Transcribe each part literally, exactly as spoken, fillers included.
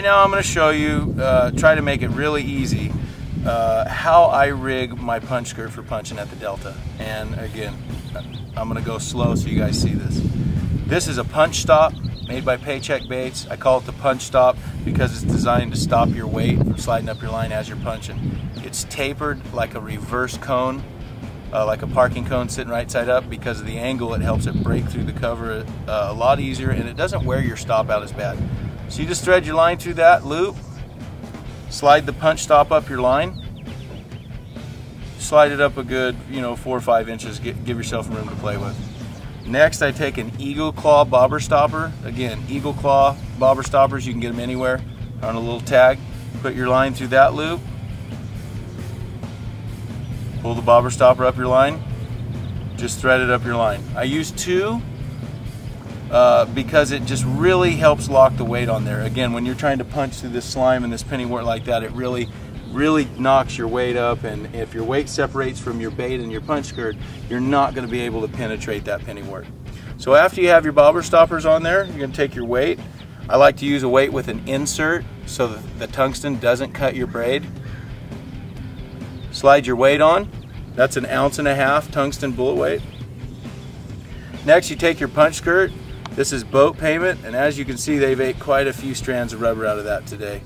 right now I'm going to show you, uh, try to make it really easy, uh, how I rig my punch skirt for punching at the Delta. And again, I'm going to go slow so you guys see this. This is a punch stop made by Paycheck Baits. I call it the punch stop because it's designed to stop your weight from sliding up your line as you're punching. It's tapered like a reverse cone, uh, like a parking cone sitting right side up. Because of the angle, it helps it break through the cover uh, a lot easier, and it doesn't wear your stop out as bad. So you just thread your line through that loop, slide the punch stop up your line, slide it up a good, you know, four or five inches, get, give yourself room to play with. Next, I take an Eagle Claw bobber stopper. Again, Eagle Claw bobber stoppers, you can get them anywhere on a little tag. Put your line through that loop, pull the bobber stopper up your line, just thread it up your line. I use two uh, because it just really helps lock the weight on there. Again, when you're trying to punch through this slime and this pennywort like that, it really really knocks your weight up, and if your weight separates from your bait and your punch skirt, you're not going to be able to penetrate that pennywort. So after you have your bobber stoppers on there, you're going to take your weight. I like to use a weight with an insert so that the tungsten doesn't cut your braid. Slide your weight on. That's an ounce and a half tungsten bullet weight. Next, you take your punch skirt. This is boat payment, and as you can see, they've ate quite a few strands of rubber out of that today.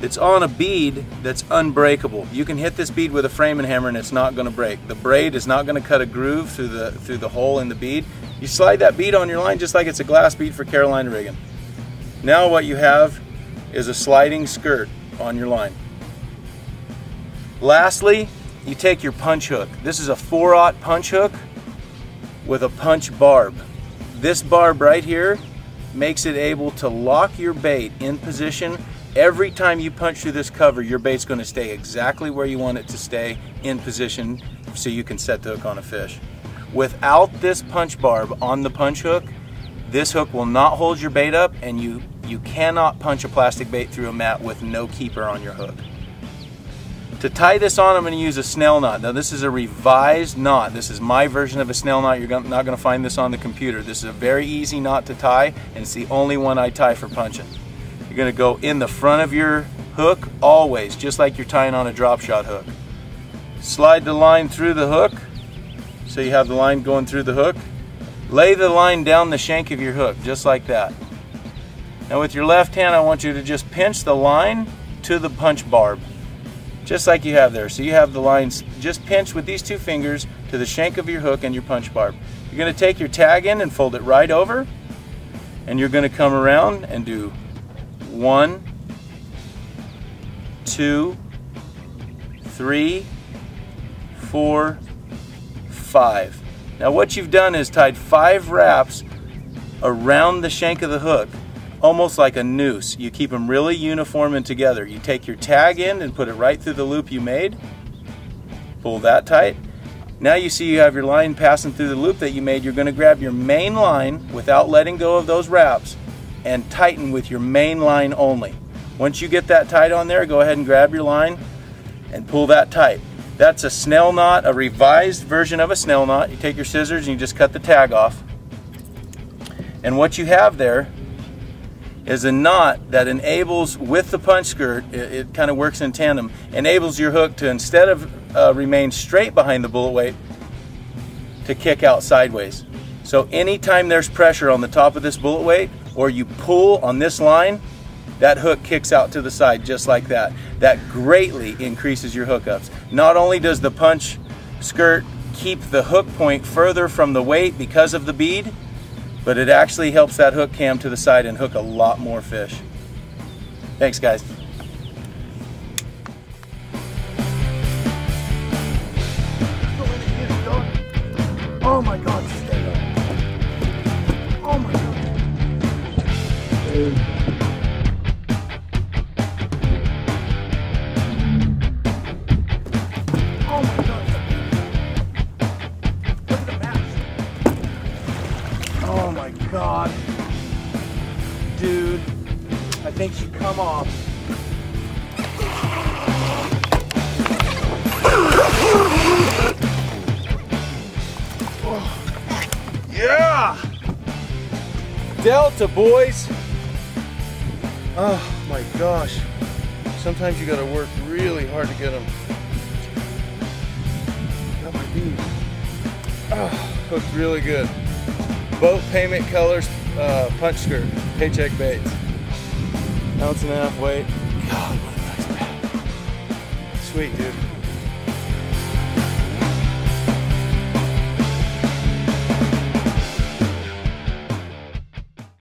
It's on a bead that's unbreakable. You can hit this bead with a framing hammer and it's not going to break. The braid is not going to cut a groove through the, through the hole in the bead. You slide that bead on your line just like it's a glass bead for Carolina rigging. Now what you have is a sliding skirt on your line. Lastly, you take your punch hook. This is a four aught punch hook with a punch barb. This barb right here makes it able to lock your bait in position. Every time you punch through this cover, your bait's going to stay exactly where you want it to stay in position so you can set the hook on a fish. Without this punch barb on the punch hook, this hook will not hold your bait up, and you, you cannot punch a plastic bait through a mat with no keeper on your hook. To tie this on, I'm going to use a snell knot. Now this is a revised knot. This is my version of a snell knot. You're not going to find this on the computer. This is a very easy knot to tie, and it's the only one I tie for punching. You're going to go in the front of your hook always, just like you're tying on a drop shot hook. Slide the line through the hook, so you have the line going through the hook. Lay the line down the shank of your hook, just like that. Now with your left hand, I want you to just pinch the line to the punch barb, just like you have there. So you have the lines just pinched with these two fingers to the shank of your hook and your punch barb. You're going to take your tag in and fold it right over, and you're going to come around and do one, two, three, four, five. Now what you've done is tied five wraps around the shank of the hook, almost like a noose. You keep them really uniform and together. You take your tag end and put it right through the loop you made. Pull that tight. Now you see you have your line passing through the loop that you made. You're going to grab your main line without letting go of those wraps and tighten with your main line only. Once you get that tight on there, go ahead and grab your line and pull that tight. That's a snell knot, a revised version of a snell knot. You take your scissors and you just cut the tag off. And what you have there is a knot that enables, with the punch skirt, it, it kind of works in tandem, enables your hook to, instead of uh, remain straight behind the bullet weight, to kick out sideways. So anytime there's pressure on the top of this bullet weight, or you pull on this line, that hook kicks out to the side just like that. That greatly increases your hookups. Not only does the punch skirt keep the hook point further from the weight because of the bead, but it actually helps that hook cam to the side and hook a lot more fish. Thanks, guys. Oh my God, dude, I think she come off. Oh. Yeah! Delta, boys. Oh my gosh. Sometimes you gotta work really hard to get them. Got my bead. Oh, looks really good. Boat payment colors, uh, punch skirt, Paycheck Baits. Ounce and a half weight. God, what a nice bag. Sweet, dude.